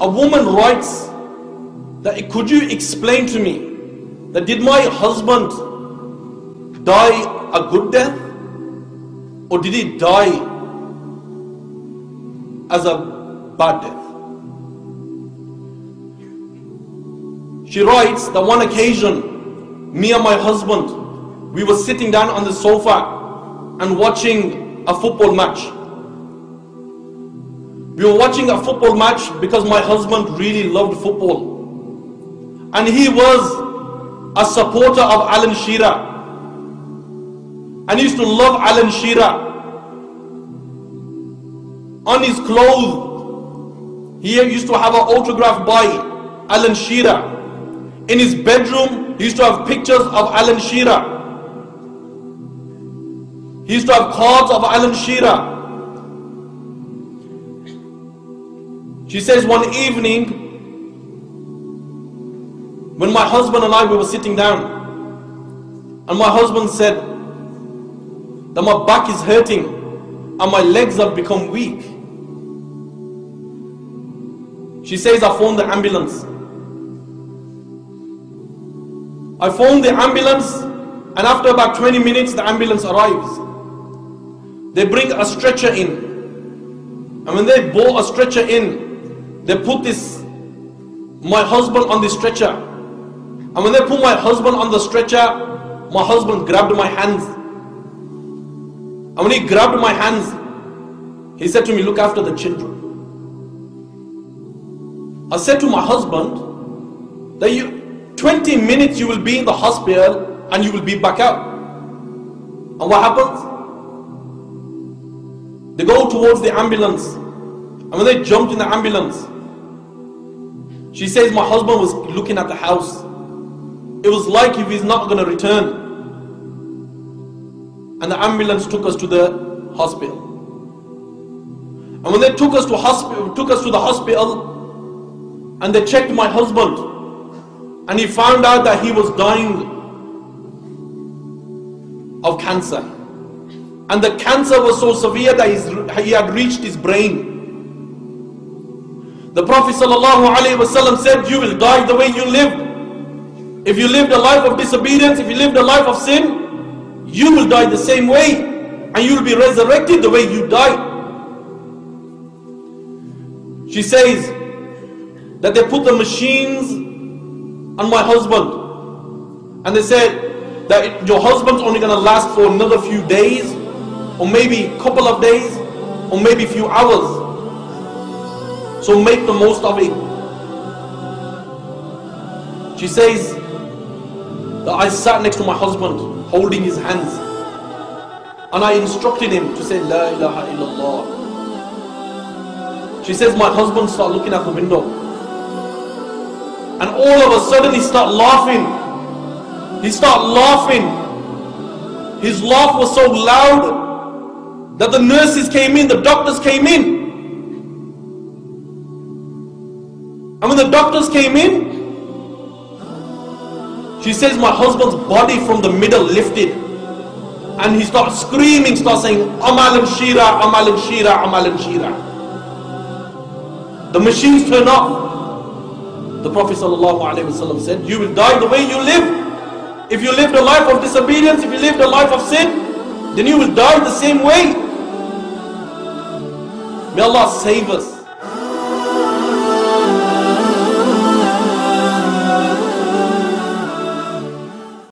a woman writes that, could you explain to me that did my husband die a good death, or did he die as a bad death? She writes that one occasion, me and my husband, we were sitting down on the sofa and watching a football match. We were watching a football match because my husband really loved football. And he was a supporter of Alan Shearer. And he used to love Alan Shearer. On his clothes, he used to have an autograph by Alan Shearer. In his bedroom, he used to have pictures of Alan Shearer. He used to have cards of Alan Shearer. She says, one evening, when my husband and I, we were sitting down, and my husband said that my back is hurting and my legs have become weak. She says, I phoned the ambulance. I phoned the ambulance, and after about 20 minutes, the ambulance arrives. They bring a stretcher in, and when they bore a stretcher in, they put my husband on the stretcher. And when they put my husband on the stretcher, my husband grabbed my hands. And when he grabbed my hands, he said to me, look after the children. I said to my husband that 20 minutes you will be in the hospital and you will be back out. And what happens? They go towards the ambulance. And when they jumped in the ambulance, she says my husband was looking at the house. It was like if he's not going to return. And the ambulance took us to the hospital. And when they took us to the hospital, and they checked my husband, and he found out that he was dying of cancer. And the cancer was so severe that he had reached his brain. The Prophet ﷺ said, you will die the way you lived. If you lived a life of disobedience, if you lived a life of sin, you will die the same way, and you will be resurrected the way you died. She says that they put the machines on my husband, and they said that your husband's only going to last for another few days, or maybe a couple of days, or maybe a few hours, so make the most of it. She says that I sat next to my husband, holding his hands, and I instructed him to say La ilaha illallah. She says my husband started looking out the window, and all of a sudden he started laughing. He started laughing. His laugh was so loud that the nurses came in, the doctors came in. And when the doctors came in, she says my husband's body from the middle lifted, and he starts screaming, starts saying, I'm Alan Shearer, I'm Alan Shearer, I'm Alan Shearer. The machines turn off. The Prophet ﷺ said, you will die the way you live. If you lived a life of disobedience, if you lived a life of sin, then you will die the same way. May Allah save us.